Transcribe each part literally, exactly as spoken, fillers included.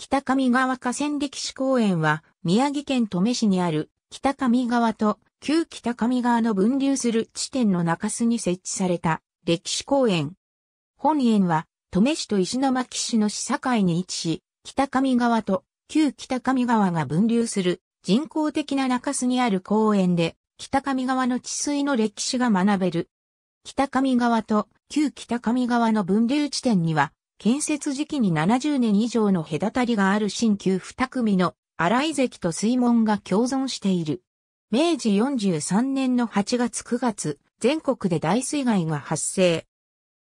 北上川河川歴史公園は、宮城県登米市にある北上川と旧北上川の分流する地点の中州に設置された歴史公園。本園は、登米市と石巻市の市境に位置し、北上川と旧北上川が分流する人工的な中州にある公園で、北上川の治水の歴史が学べる。北上川と旧北上川の分流地点には、建設時期にななじゅうねん以上の隔たりがある新旧二組の新井堰と水門が共存している。明治よんじゅうさんねんのはちがつくがつ、全国で大水害が発生。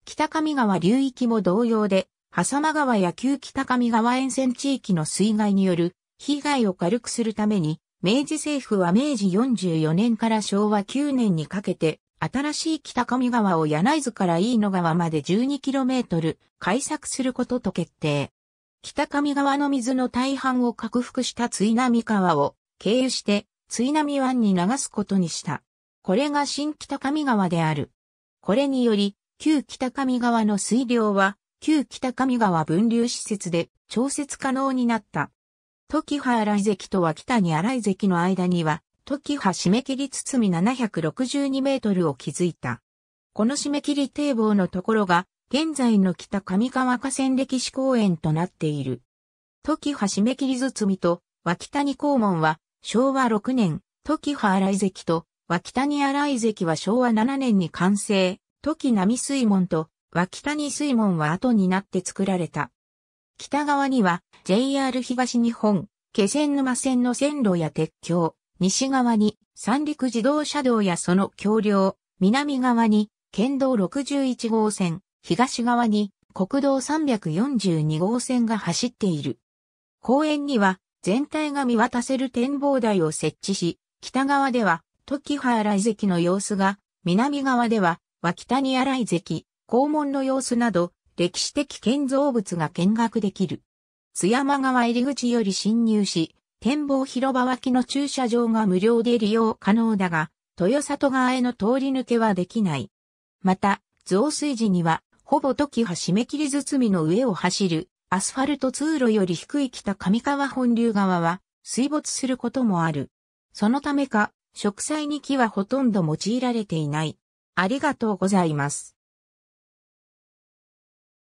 北上川流域も同様で、挟間川や旧北上川沿線地域の水害による被害を軽くするために、明治政府は明治よんじゅうよねんからしょうわきゅうねんにかけて、新しい北上川を柳津から飯野川まで じゅうにキロメートル 開削することと決定。北上川の水の大半を拡幅した津波川を経由して津波湾に流すことにした。これが新北上川である。これにより、旧北上川の水量は旧北上川分流施設で調節可能になった。時葉新井堰と脇谷新井堰の間には、時葉締切堤ななひゃくろくじゅうにメートルを築いた。この締切堤防のところが、現在の北上川河川歴史公園となっている。時葉締切堤と脇谷閘門は、しょうわろくねん、時葉新井堰と脇谷新井堰はしょうわななねんに完成、時波水門と脇谷水門は後になって作られた。北側には、ジェイアール 東日本、気仙沼線の線路や鉄橋、西側に三陸自動車道やその橋梁、南側に県道ろくじゅういちごうせん、東側に国道さんびゃくよんじゅうにごうせんが走っている。公園には全体が見渡せる展望台を設置し、北側では時葉新井堰の様子が、南側では脇谷新井堰、閘門の様子など歴史的建造物が見学できる。津山川入口より進入し、展望広場脇の駐車場が無料で利用可能だが、豊里側への通り抜けはできない。また、増水時には、ほぼ時葉締切堤の上を走る、アスファルト通路より低い北上川本流側は、水没することもある。そのためか、植栽に木はほとんど用いられていない。ありがとうございます。